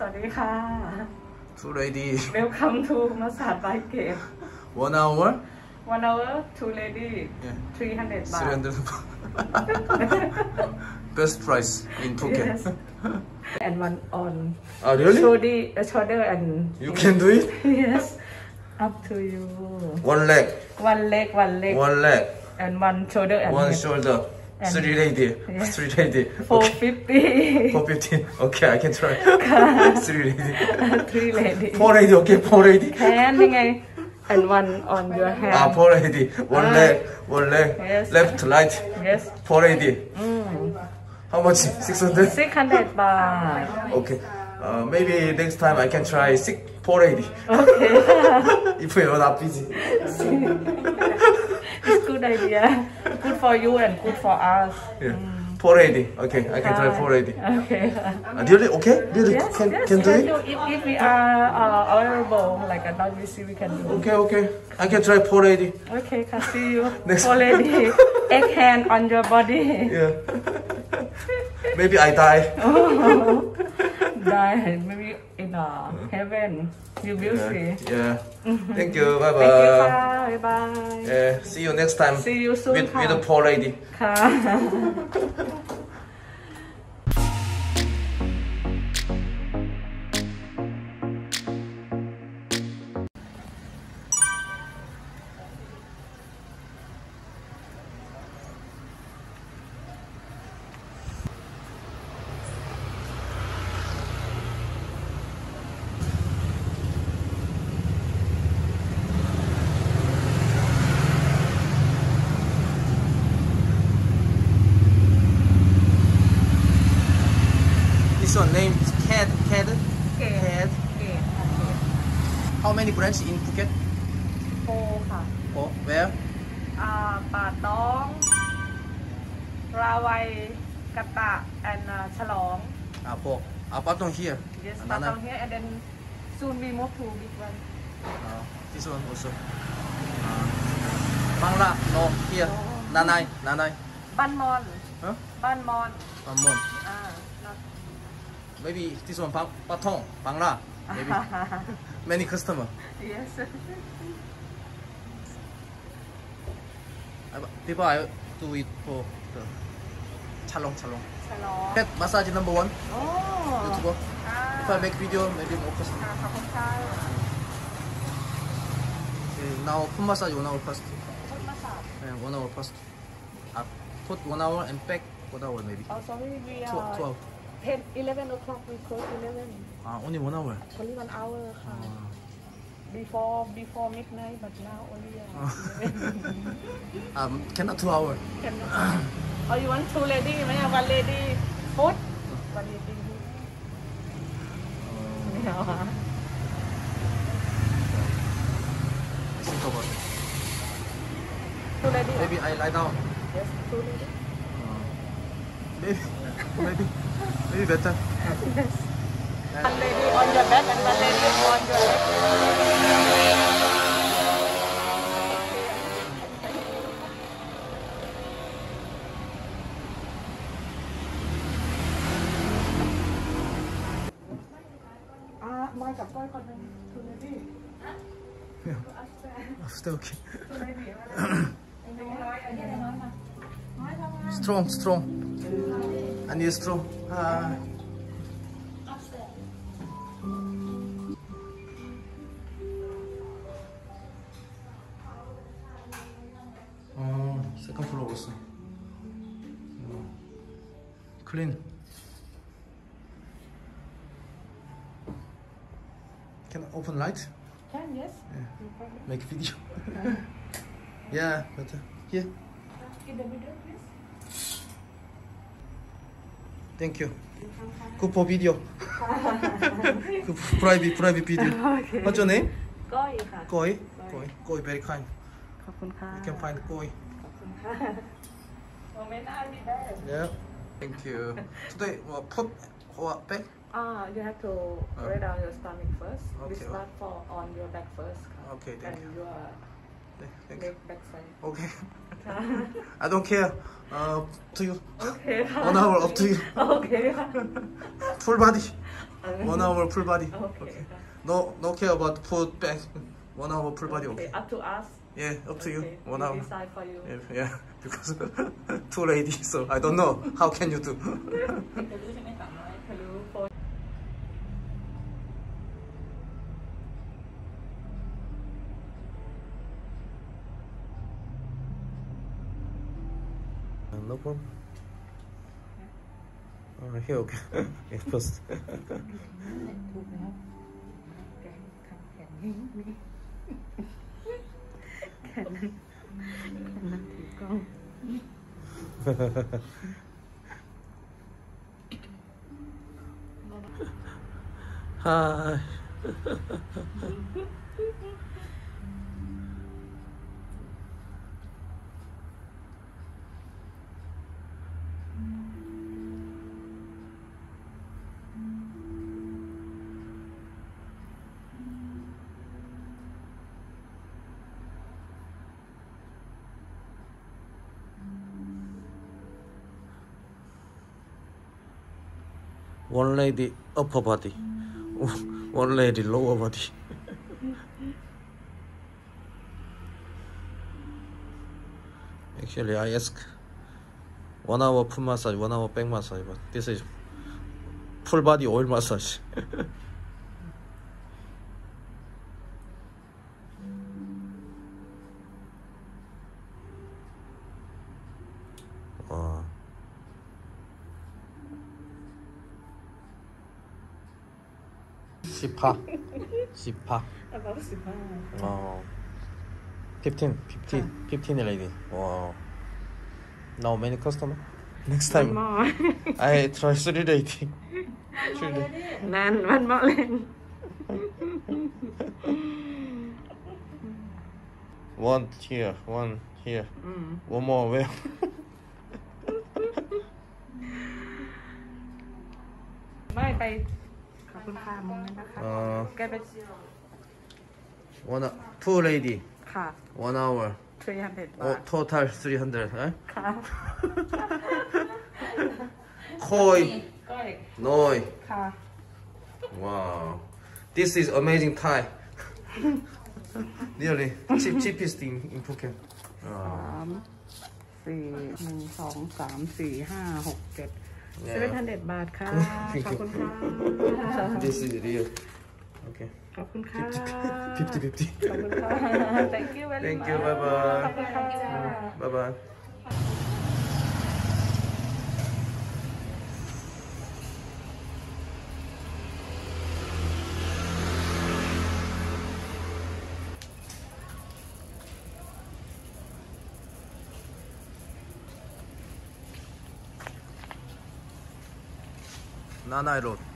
Sawadee-ka. Two lady. Welcome to Masad by Cave. 1 hour? 1 hour, 2 lady, yeah. 300 baht. 300 Best price in Phuket. Yes. And one on. Oh, really? Shoulder and. You can do it? Yes. Up to you. 1 leg. 1 leg, 1 leg. 1 leg. And 1 shoulder and one hip. Shoulder. And 3 lady. Yeah. 3 lady. 450. 450. Okay, I can try. 3 lady. 3 lady. 4 lady. Okay, 4 lady. Can and one on your hand. Ah, 4 lady. 1 leg. 1 leg. Yes. Left, right. Yes. 4 lady. Mm. How much? 600. 600 baht. Okay. Maybe next time I can try 4 lady. Okay. If you're not busy. It's good idea. Good for you and good for us. Yeah. Mm. 4 lady. Okay, I can try 4 lady. Okay. Really? Okay? Really? Yes, can do it? If we are honorable, like not busy, we can do it. Okay, okay. I can try 4 lady. Okay, can see you. Next 4 lady. Egg hand on your body. Yeah. Maybe I die. Oh. Die. Maybe in heaven. You will see. Yeah. Thank you. Bye bye. Thank you. Bye bye. Yeah. See you next time. See you soon. With a poor lady. Your name is Cat. Cat. Cat. How many branches in Phuket? 4. Oh, where? Patong, Rawai, Kata, and Chalong. Ah, 4. Patong here. Yes, Patong here, and then soon we move to big one. This one also. Bangla, no, here. Oh. Nanai, Nanai. Banmon. Huh? Banmon. Banmon. Maybe this one, Patong, Bangla, maybe. Many customers. Yes. People I do it for the Chalong. Head massage number 1. Oh. YouTuber. Ah. If I make video, maybe more customers. Okay, now foot massage 1 hour first. Foot massage? Yeah, 1 hour first. Foot 1 hour and back 1 hour maybe. Oh, sorry, we are... 12. 11 o'clock, we close 11. Only 1 hour? Only 1 hour. Before midnight, but now only 11. Cannot 2 hours. Cannot. Oh, you want 2 lady? You may have 1 lady food? 1 lady. I think about it. 2 lady? Maybe I lie down. Yes, 2 lady. Maybe. Maybe better. Yes. 1 lady on your back and 1 lady on your leg. My God, I got 2 lady. Yeah. Still okay. 2 lady. Strong. I need straw. Second floor also. Clean. Can I open light? Can, yes. Yeah. No, make video. Yeah, better. Here. Give the video, please. Thank you. Good for video. Good for private video. Okay. What's your name? Koi. Koi. Koi, very kind. You can find Koi. Yeah. Thank you. Today, put what back? You have to lay down your stomach first. Okay. Not fall on your back first. Okay. Thank you. And your leg back side. Okay. I don't care. Up to you. Okay. 1 hour, up to you. Okay. Full body. 1 hour, full body. Okay. Okay. No care about food, back. 1 hour, full body. Okay. Okay. Up to us. Yeah, up to you. 1 hour. We decide for you. Yeah, yeah. Because two ladies, so I don't know. How can you do? No problem. Okay. Here, okay. It's first. Hi. One lady upper body, one lady lower body. Actually, I ask 1 hour full massage, 1 hour back massage, but this is full body oil massage. Sipa. Sipa. About Sipa. Wow. 15 lady. Wow. Now many customers. Next time. One more. I try 3 dating. 3 dating. Man, one more lane. 1 here, 1 here. One more way. Bye bye. Two lady. 1 hour. 300. Oh, total 300. Eh? Koi. Noi. Wow. This is amazing Thai. Really cheapest thing in Phuket. Yeah. 700 baht. This is real. Okay. 50-50. Thank you very much. Thank you. Bye-bye. Bye-bye. Nanai Road.